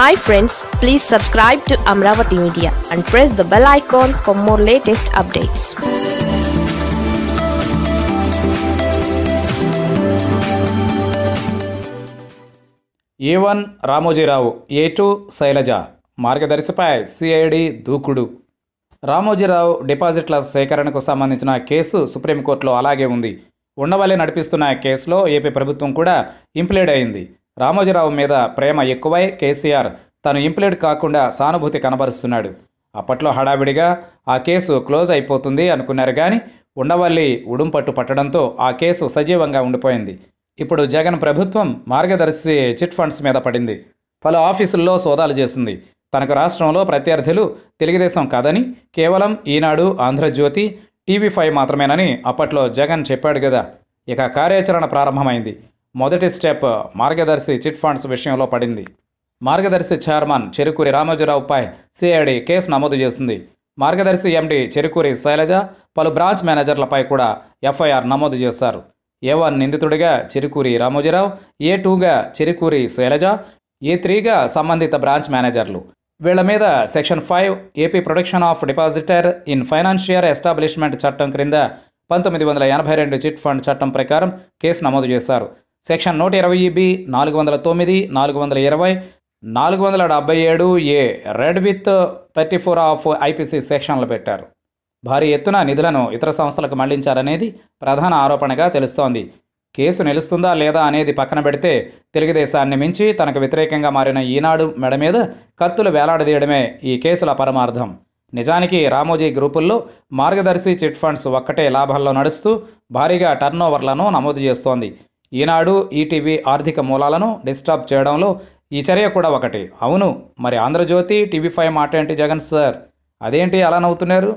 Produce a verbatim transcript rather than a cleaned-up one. Hi friends, please subscribe to Amravati Media and press the bell icon for more latest updates. A one Ramoji Rao, A two Sailaja, Margadarsi Pai, C I D Dukudu. Ramoji Rao డిపాజిట్ల సేకరణకు సంబంధించిన case సుప్రీంకోర్టులో అలాగే ఉంది. ఉండవలే నడిపిస్తున్న కేసులో AP ప్రభుత్వం కూడా ఇంప్లీడ్ అయింది. రామోజీరావు మీద ప్రేమ ఎక్కువై కేసీఆర్ తను ఇంప్లీడ్ కాకుండా సానుభూతి కనబరుస్తున్నాడు. అప్పట్లో హడావిడిగా ఆ కేసు క్లోజ్ అయిపోతుంది అనుకున్నారు కానీ ఉండవల్లి ఉడుంపట్టు పట్టడంతో ఆ కేసు సజీవంగా ఉండిపోయింది. ఇప్పుడు జగన్ ప్రభుత్వం మార్గదర్శి చిట్ ఫండ్స్ మీద పడింది. పలు ఆఫీసుల్లో సోదాలు చేసింది. తనకు రాష్ట్రంలో ప్రత్యర్థులు తెలుగుదేశం కాదని కేవలం ఈనాడు, ఆంధ్రజ్యోతి, టీవీ ఫైవ్ మాత్రమేనని అప్పట్లో జగన్ చెప్పాడు కదా. ఇక కార్యాచరణ ప్రారంభమైంది. మొదటి స్టెప్ మార్గదర్శి చిట్ ఫండ్స్ విషయంలో పడింది. మార్గదర్శి చైర్మన్ చిరుకూరి రామోజీరావుపై సిఐడి కేసు నమోదు చేసింది. మార్గదర్శి ఎండి చిరుకూరి శైలజ, పలు బ్రాంచ్ మేనేజర్లపై కూడా ఎఫ్ఐఆర్ నమోదు చేశారు. ఏ వన్ నిందితుడిగా చిరుకూరి రామోజీరావు, ఏ టూగా చిరుకూరి శైలజ, ఏ త్రీగా సంబంధిత బ్రాంచ్ మేనేజర్లు. వీళ్ల మీద section five AP protection of depositor in financial establishment చట్టం క్రింద పంతొమ్మిది వందల ఎనభై రెండు చిట్ ఫండ్ చట్టం ప్రకారం కేసు నమోదు చేశారు. సెక్షన్ నూట ఇరవై బి, నాలుగు వందల తొమ్మిది, నాలుగు వందల ఇరవై, నాలుగు వందల డెబ్బై ఏడు A read with thirty four of IPC సెక్షన్లు పెట్టారు. భారీ ఎత్తున నిధులను ఇతర సంస్థలకు మళ్లించారనేది ప్రధాన ఆరోపణగా తెలుస్తోంది. కేసు నిలుస్తుందా లేదా అనేది పక్కన పెడితే తెలుగుదేశాన్ని మించి తనకు వ్యతిరేకంగా మారిన ఈనాడు మెడ మీద కత్తులు వేలాడదీయడమే ఈ కేసుల పరమార్థం. నిజానికి రామోజీ గ్రూపుల్లో మార్గదర్శి చిట్ ఫండ్స్ ఒక్కటే లాభాల్లో నడుస్తూ భారీగా టర్నోవర్లను నమోదు చేస్తోంది. ఈనాడు, ఈటీవీ ఆర్థిక మూలాలను డిస్టర్బ్ చేయడంలో ఈ చర్య కూడా ఒకటి. అవును, మరి ఆంధ్రజ్యోతి, టీవీ ఫైవ్ మాట ఏంటి జగన్ సార్? అదేంటి అలా నవ్వుతున్నారు?